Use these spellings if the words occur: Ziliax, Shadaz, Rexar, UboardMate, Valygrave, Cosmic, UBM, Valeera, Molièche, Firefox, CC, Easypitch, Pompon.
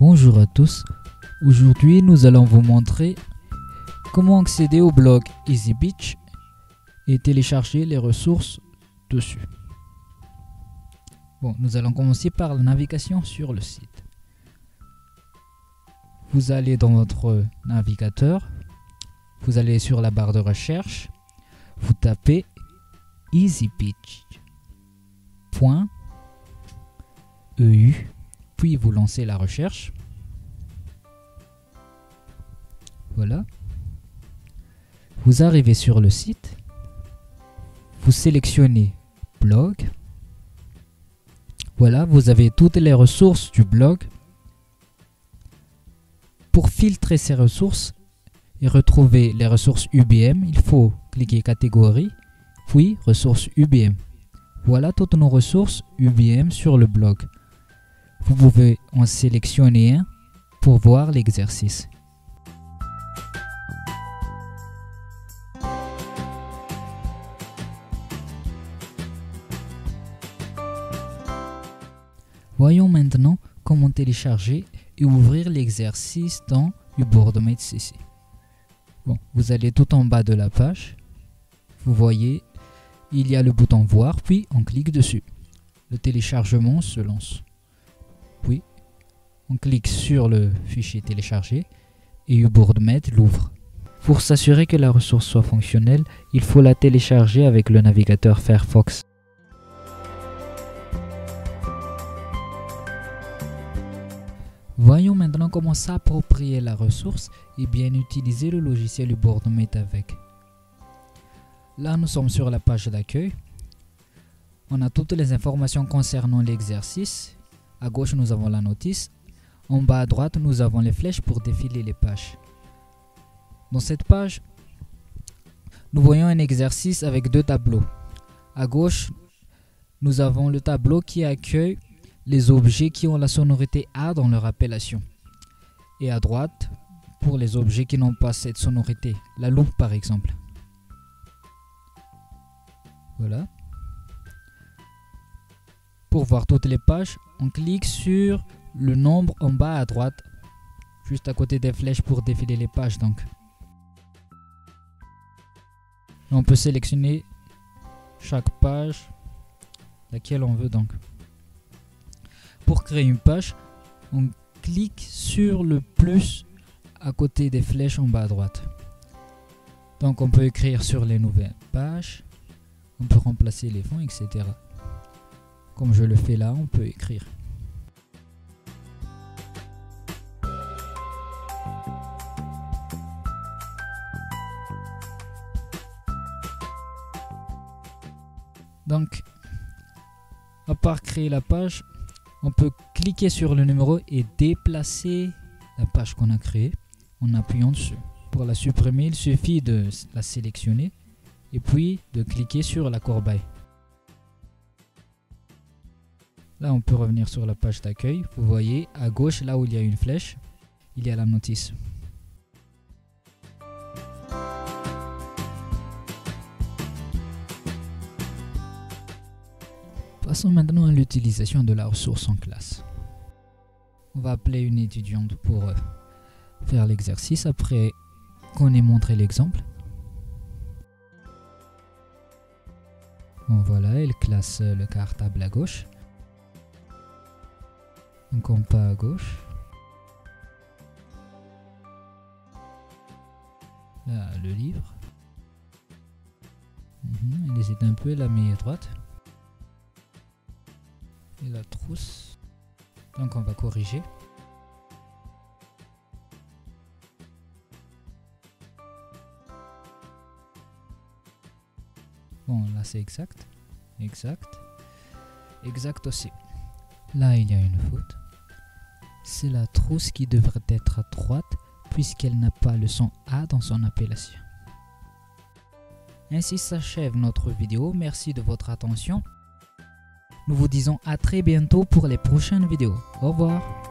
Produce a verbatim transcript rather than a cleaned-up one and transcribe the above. Bonjour à tous, aujourd'hui nous allons vous montrer comment accéder au blog Easypitch et télécharger les ressources dessus. Bon, nous allons commencer par la navigation sur le site. Vous allez dans votre navigateur, vous allez sur la barre de recherche, vous tapez easypitch point E U, puis vous lancez la recherche. Voilà. Vous arrivez sur le site, vous sélectionnez blog. Voilà, vous avez toutes les ressources du blog. Pour filtrer ces ressources et retrouver les ressources U B M, il faut cliquer catégorie, puis ressources U B M. Voilà toutes nos ressources U B M sur le blog. Vous pouvez en sélectionner un pour voir l'exercice. Voyons maintenant comment télécharger et ouvrir l'exercice dans UboardMate C C. Bon, vous allez tout en bas de la page. Vous voyez, il y a le bouton voir, puis on clique dessus. Le téléchargement se lance. Puis, on clique sur le fichier téléchargé et UboardMate l'ouvre. Pour s'assurer que la ressource soit fonctionnelle, il faut la télécharger avec le navigateur Firefox. Voyons maintenant comment s'approprier la ressource et bien utiliser le logiciel UboardMate avec. Là, nous sommes sur la page d'accueil. On a toutes les informations concernant l'exercice. À gauche, nous avons la notice. En bas à droite, nous avons les flèches pour défiler les pages. Dans cette page, nous voyons un exercice avec deux tableaux. À gauche, nous avons le tableau qui accueille les objets qui ont la sonorité A dans leur appellation. Et à droite, pour les objets qui n'ont pas cette sonorité, la loupe par exemple. Voilà. Pour voir toutes les pages, on clique sur le nombre en bas à droite, juste à côté des flèches pour défiler les pages donc. On peut sélectionner chaque page, laquelle on veut donc. Pour créer une page, on clique sur le plus à côté des flèches en bas à droite. Donc on peut écrire sur les nouvelles pages, on peut remplacer les fonds, et cetera. Comme je le fais là, on peut écrire. Donc, à part créer la page, on peut cliquer sur le numéro et déplacer la page qu'on a créée en appuyant dessus. Pour la supprimer, il suffit de la sélectionner et puis de cliquer sur la corbeille. Là, on peut revenir sur la page d'accueil. Vous voyez, à gauche, là où il y a une flèche, il y a la notice. Passons maintenant à l'utilisation de la ressource en classe. On va appeler une étudiante pour faire l'exercice après qu'on ait montré l'exemple. Bon, voilà, elle classe le cartable à gauche, un compas à gauche, là, le livre, mmh, elle hésite un peu, la met à droite, et la trousse, donc on va corriger. Bon, là c'est exact, exact, exact aussi. Là il y a une faute. C'est la trousse qui devrait être à droite puisqu'elle n'a pas le son A dans son appellation. Ainsi s'achève notre vidéo. Merci de votre attention. Nous vous disons à très bientôt pour les prochaines vidéos. Au revoir.